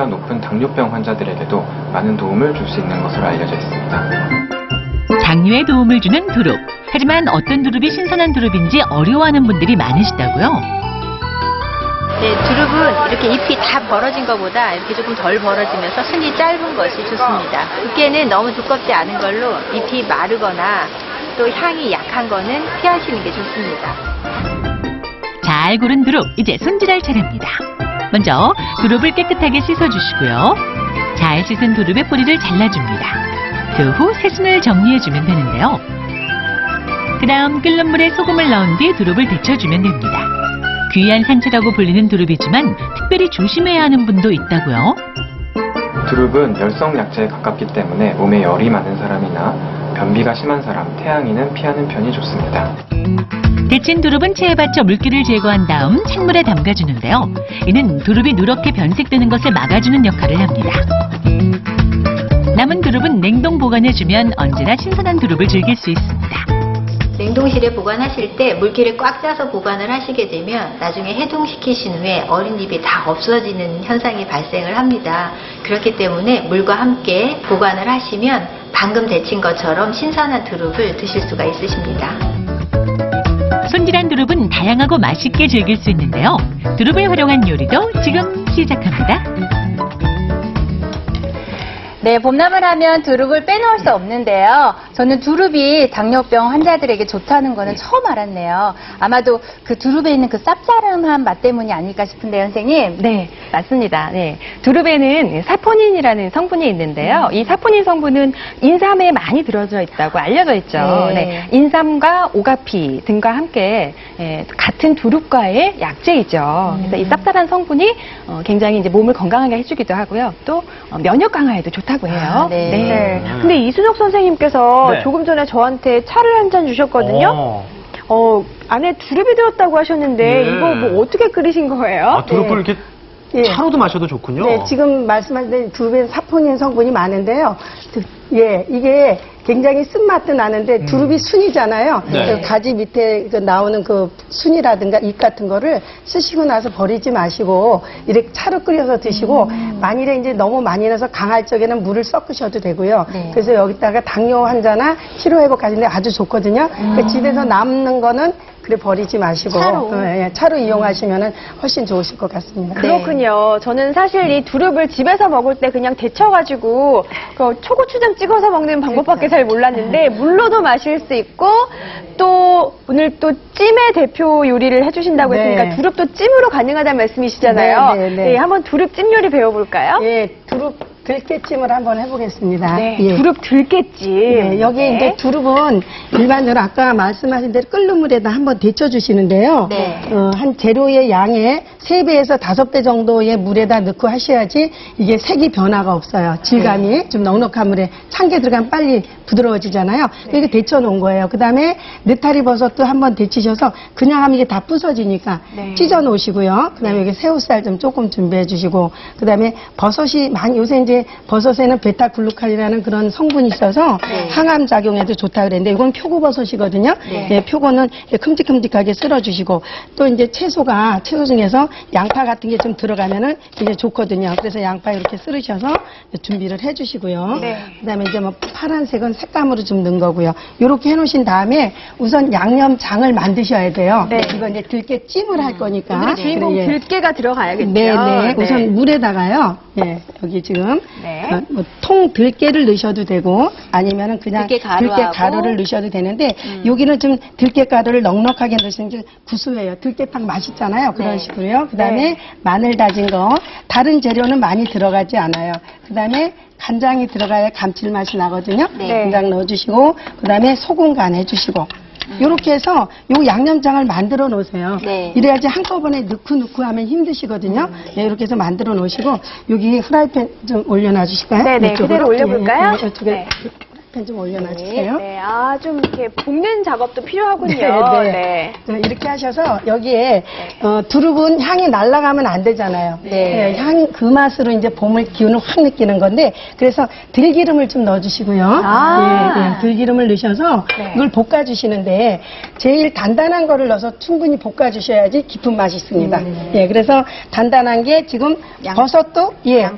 리스크가 높은 당뇨병 환자들에게도 많은 도움을 줄 수 있는 것으로 알려져 있습니다. 장류에 도움을 주는 두릅. 하지만 어떤 두릅이 신선한 두릅인지 어려워하는 분들이 많으시다고요? 네, 두릅은 이렇게 잎이 다 벌어진 것보다 이렇게 조금 덜 벌어지면서 순이 짧은 것이 좋습니다. 두께는 너무 두껍지 않은 걸로 잎이 마르거나 또 향이 약한 거는 피하시는 게 좋습니다. 잘 고른 두릅, 이제 손질할 차례입니다. 먼저 두릅을 깨끗하게 씻어주시고요. 잘 씻은 두릅의 뿌리를 잘라줍니다. 그 후 새순을 정리해주면 되는데요. 그 다음 끓는 물에 소금을 넣은 뒤 두릅을 데쳐주면 됩니다. 귀한 산채라고 불리는 두릅이지만 특별히 조심해야 하는 분도 있다고요? 두릅은 열성 약재에 가깝기 때문에 몸에 열이 많은 사람이나 변비가 심한 사람, 태양이는 피하는 편이 좋습니다. 데친 두릅은 체에 받쳐 물기를 제거한 다음 찬물에 담가주는데요. 이는 두릅이 누렇게 변색되는 것을 막아주는 역할을 합니다. 남은 두릅은 냉동 보관해주면 언제나 신선한 두릅을 즐길 수 있습니다. 냉동실에 보관하실 때 물기를 꽉 짜서 보관을 하시게 되면 나중에 해동시키신 후에 어린 잎이 다 없어지는 현상이 발생을 합니다. 그렇기 때문에 물과 함께 보관을 하시면 방금 데친 것처럼 신선한 두릅을 드실 수가 있으십니다. 손질한 두릅은 다양하고 맛있게 즐길 수 있는데요. 두릅을 활용한 요리도 지금 시작합니다. 네, 봄나물 하면 두릅을 빼놓을 수 없는데요. 저는 두릅이 당뇨병 환자들에게 좋다는 거는 처음 알았네요. 아마도 그 두릅에 있는 그 쌉싸름한 맛 때문이 아닐까 싶은데요, 선생님. 네, 맞습니다. 네, 두릅에는 사포닌이라는 성분이 있는데요. 이 사포닌 성분은 인삼에 많이 들어져 있다고 알려져 있죠. 네, 인삼과 오가피 등과 함께 같은 두릅과의 약재이죠. 그래서 이 쌉싸란 성분이 굉장히 이제 몸을 건강하게 해주기도 하고요. 또 면역 강화에도 좋다. 해요. 아, 네. 네. 근데 이순혁 선생님께서 네. 조금 전에 저한테 차를 한 잔 주셨거든요. 안에 두릅이 들었다고 하셨는데 네. 이거 뭐 어떻게 끓이신 거예요? 아, 두릅을 네. 이렇게 예. 차로도 마셔도 좋군요. 네, 지금 말씀하신 두릅에 사포닌 성분이 많은데요. 예, 이게 굉장히 쓴맛도 나는데 두릅이 순이잖아요. 네. 그 가지 밑에 나오는 그 순이라든가 잎 같은 거를 쓰시고 나서 버리지 마시고 이렇게 차로 끓여서 드시고 만일에 이제 너무 많이 나서 강할 적에는 물을 섞으셔도 되고요. 네. 그래서 여기다가 당뇨 환자나 피로 회복하시는데 아주 좋거든요. 그러니까 집에서 남는 거는 그래 버리지 마시고 차로 이용하시면은 훨씬 좋으실 것 같습니다. 네. 그렇군요. 저는 사실 이 두릅을 집에서 먹을 때 그냥 데쳐가지고 그 초고추장 찍어서 먹는 방법밖에 잘 몰랐는데 물로도 마실 수 있고 또 오늘 또 찜의 대표 요리를 해주신다고 네. 했으니까 두릅도 찜으로 가능하다는 말씀이시잖아요. 네, 네, 네. 네, 한번 두릅 찜 요리 배워볼까요? 네, 두릅. 들깨찜을 한번 해보겠습니다. 네, 예. 두릅 들깨찜. 네, 여기 네. 이제 두릅은 일반적으로 아까 말씀하신 대로 끓는 물에다 한번 데쳐주시는데요. 네. 한 재료의 양의 3배에서 5배 정도의 물에다 넣고 하셔야지 이게 색이 변화가 없어요. 질감이 네. 좀 넉넉한 물에 찬 게 들어가면 빨리 부드러워지잖아요. 네. 이렇게 데쳐놓은 거예요. 그 다음에 느타리 버섯도 한번 데치셔서 그냥 하면 이게 다 부서지니까 네. 찢어 놓으시고요. 그 다음에 네. 여기 새우살 좀 조금 준비해 주시고 그 다음에 버섯이 많이 요새 이제 버섯에는 베타글루칸이라는 그런 성분이 있어서 네. 항암 작용에도 좋다 그랬는데 이건 표고버섯이거든요. 네. 네, 표고는 큼직큼직하게 썰어주시고 또 이제 채소 중에서 양파 같은 게 좀 들어가면은 이제 좋거든요. 그래서 양파 이렇게 썰으셔서 준비를 해주시고요. 네. 그다음에 이제 뭐 파란색은 색감으로 좀 넣은 거고요. 이렇게 해놓으신 다음에 우선 양념장을 만드셔야 돼요. 네. 이건 이제 들깨찜을 할 거니까 오늘의 주인공 네. 들깨가 들어가야겠죠. 네네. 네. 우선 물에다가요. 네. 여기 지금. 네. 뭐 통 들깨를 넣으셔도 되고 아니면은 그냥 들깨 가루를 넣으셔도 되는데 여기는 좀 들깨 가루를 넉넉하게 넣으시는 게 구수해요. 들깨탕 맛있잖아요. 그런 네. 식으로요. 그다음에 네. 마늘 다진 거 다른 재료는 많이 들어가지 않아요. 그다음에 간장이 들어가야 감칠맛이 나거든요. 네. 간장 넣어주시고 그다음에 소금 간해주시고 요렇게 해서 요 양념장을 만들어 놓으세요. 네. 이래야지 한꺼번에 넣고 하면 힘드시거든요. 네, 이렇게 해서 만들어 놓으시고 여기 후라이팬 좀 올려놔 주실까요? 네네, 그대로 올려볼까요? 네, 이쪽에 네. 후라이팬 좀 올려놔 주세요. 네, 아, 좀 이렇게 볶는 작업도 필요하군요. 네, 네. 네. 이렇게 하셔서 여기에 두릅은 향이 날아가면 안 되잖아요. 네. 네, 향 그 맛으로 이제 봄을 기운을 확 느끼는 건데 그래서 들기름을 좀 넣어주시고요. 아. 네, 네. 들기름을 넣으셔서 네. 이걸 볶아주시는데 제일 단단한 거를 넣어서 충분히 볶아주셔야지 깊은 맛이 있습니다. 네, 그래서 단단한 게 지금 버섯도 예.